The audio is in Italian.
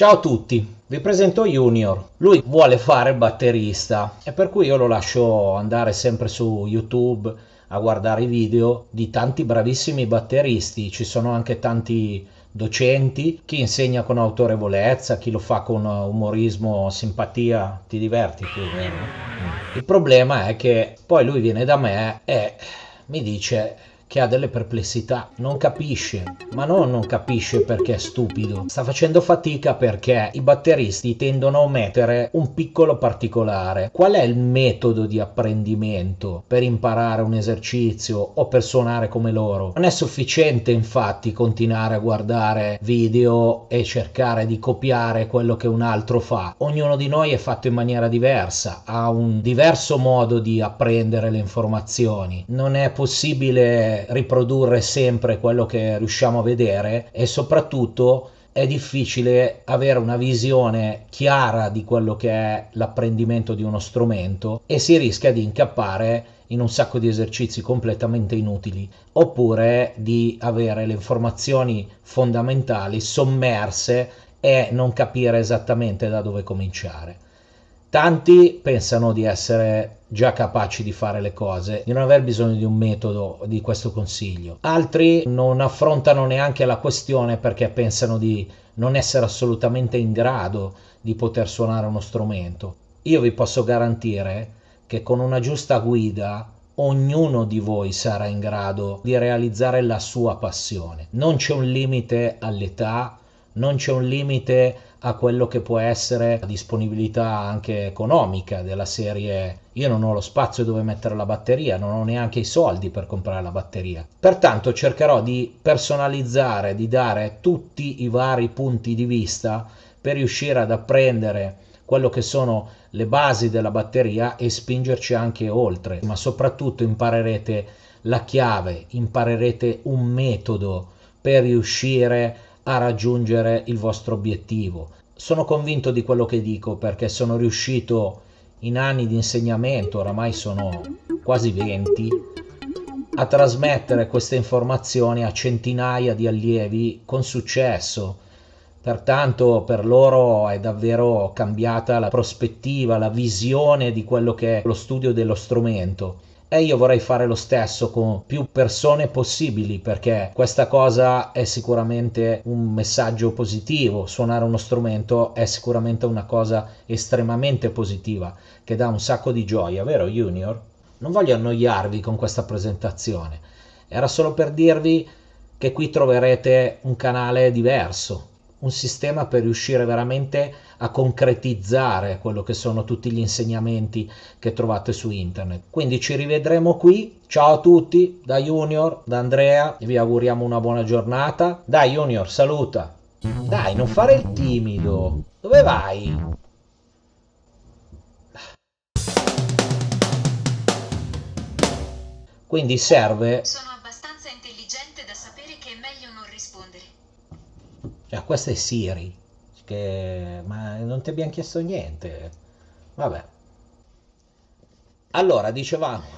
Ciao a tutti, vi presento Junior. Lui vuole fare il batterista e per cui io lo lascio andare sempre su YouTube a guardare i video di tanti bravissimi batteristi. Ci sono anche tanti docenti, chi insegna con autorevolezza, chi lo fa con umorismo, simpatia. Ti diverti più, vero? Il problema è che poi lui viene da me e mi dice che ha delle perplessità, non capisce, ma non capisce perché è stupido, sta facendo fatica perché i batteristi tendono a omettere un piccolo particolare. Qual è il metodo di apprendimento per imparare un esercizio o per suonare come loro? Non è sufficiente infatti continuare a guardare video e cercare di copiare quello che un altro fa. Ognuno di noi è fatto in maniera diversa, ha un diverso modo di apprendere le informazioni, non è possibile riprodurre sempre quello che riusciamo a vedere e soprattutto è difficile avere una visione chiara di quello che è l'apprendimento di uno strumento e si rischia di incappare in un sacco di esercizi completamente inutili oppure di avere le informazioni fondamentali sommerse e non capire esattamente da dove cominciare. Tanti pensano di essere già capaci di fare le cose, di non aver bisogno di un metodo, di questo consiglio. Altri non affrontano neanche la questione perché pensano di non essere assolutamente in grado di poter suonare uno strumento. Io vi posso garantire che con una giusta guida ognuno di voi sarà in grado di realizzare la sua passione. Non c'è un limite all'età, non c'è un limite a quello che può essere la disponibilità anche economica della serie. Io non ho lo spazio dove mettere la batteria, non ho neanche i soldi per comprare la batteria. Pertanto cercherò di personalizzare, di dare tutti i vari punti di vista per riuscire ad apprendere quello che sono le basi della batteria e spingerci anche oltre. Ma soprattutto imparerete la chiave, imparerete un metodo per riuscire a raggiungere il vostro obiettivo. Sono convinto di quello che dico perché sono riuscito in anni di insegnamento, oramai sono quasi 20, a trasmettere queste informazioni a centinaia di allievi con successo. Pertanto per loro è davvero cambiata la prospettiva, la visione di quello che è lo studio dello strumento. E io vorrei fare lo stesso con più persone possibili perché questa cosa è sicuramente un messaggio positivo. Suonare uno strumento è sicuramente una cosa estremamente positiva che dà un sacco di gioia, vero Junior? Non voglio annoiarvi con questa presentazione, era solo per dirvi che qui troverete un canale diverso, un sistema per riuscire veramente a concretizzare quello che sono tutti gli insegnamenti che trovate su internet. Quindi ci rivedremo qui. Ciao a tutti da Junior, da Andrea, vi auguriamo una buona giornata. Dai Junior, saluta. Dai, non fare il timido. Dove vai? Quindi serve... Sono abbastanza intelligente da sapere che è meglio non rispondere. Cioè, questa è Siri, che... ma non ti abbiamo chiesto niente. Vabbè. Allora, dicevamo...